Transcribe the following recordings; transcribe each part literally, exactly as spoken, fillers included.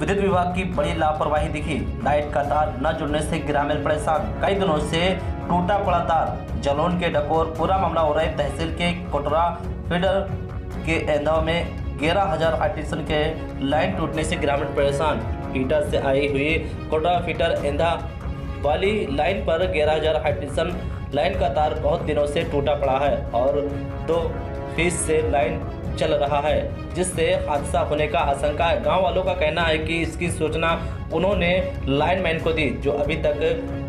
विद्युत विभाग की बड़ी लापरवाही दिखी। लाइट का तार न जुड़ने से ग्रामीण परेशान, कई दिनों से टूटा पड़ा तार। जालौन के डकोर पूरा मामला हो रहा है। तहसील के कोटरा फीडर के एंधव में ग्यारह हजार आर्टिसन के लाइन टूटने से ग्रामीण परेशान। ईटा से आई हुई कोटरा फीडर एंधा वाली लाइन पर ग्यारह हजार आर्टिसन लाइन का तार बहुत दिनों से टूटा पड़ा है और दो फीस से लाइन चल रहा है, जिससे हादसा होने का आशंका है। गाँव वालों का कहना है कि इसकी सूचना उन्होंने लाइनमैन को दी, जो अभी तक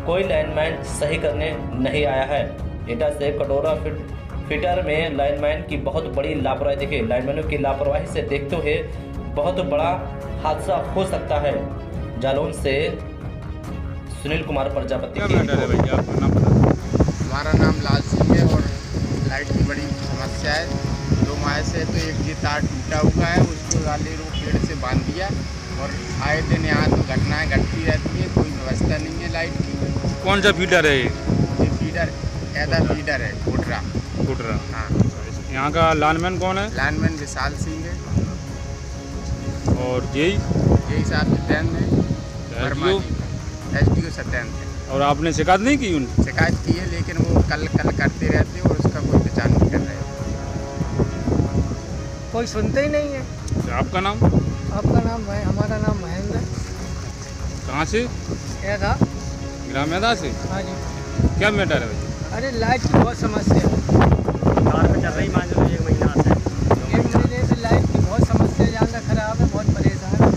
कोई लाइनमैन सही करने नहीं आया है। ईटा से कटोरा फिटर में लाइनमैन की बहुत बड़ी लापरवाही दिखी। लाइनमैनों की लापरवाही से देखते हुए बहुत बड़ा हादसा हो सकता है। जालौन से सुनील कुमार प्रजापति। हमारा नाम लाल सिंह है और लाइट की बड़ी समस्या है। दो माह से तो एक जी तार टूटा हुआ है, उसको वाले रूप पेड़ से बांध दिया और आए दिन यहाँ तो घटनाएं घटती रहती है। कोई व्यवस्था नहीं है लाइट की। कौन सा फीडर है ये? ये फीडर ऐसा फीडर है कोटरा। कोटरा, हाँ। यहाँ का लाइनमैन कौन है? लाइनमैन विशाल सिंह है और यही यही साहब सत्येंद्र है, एस डी ओ सत्येंद्र है। और आपने शिकायत नहीं की उन्हें? शिकायत की है, लेकिन वो कल कल करते रहते और उसका कोई पहचान नहीं कर रहे, कोई सुनते ही नहीं है। आपका नाम? आपका नाम है? हमारा नाम महेंद्र। कहाँ से? ऐदा ग्राम ऐदा से। हाँ जी, क्या मैटर है भाई? अरे लाइट की बहुत समस्या है। तार में चल रही मान लो एक महीना से। एक महीने से लाइट की बहुत समस्या है, ज़्यादा खराब है, बहुत परेशान है।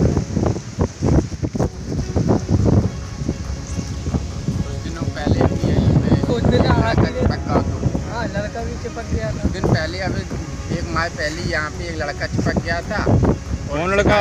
कुछ दिनों पहले भी आई, कुछ दिन हाँ लड़का भी चिपक गया था। दिन पहले अभी एक माह पहले यहाँ पे एक लड़का चिपक गया था। कौन लड़का?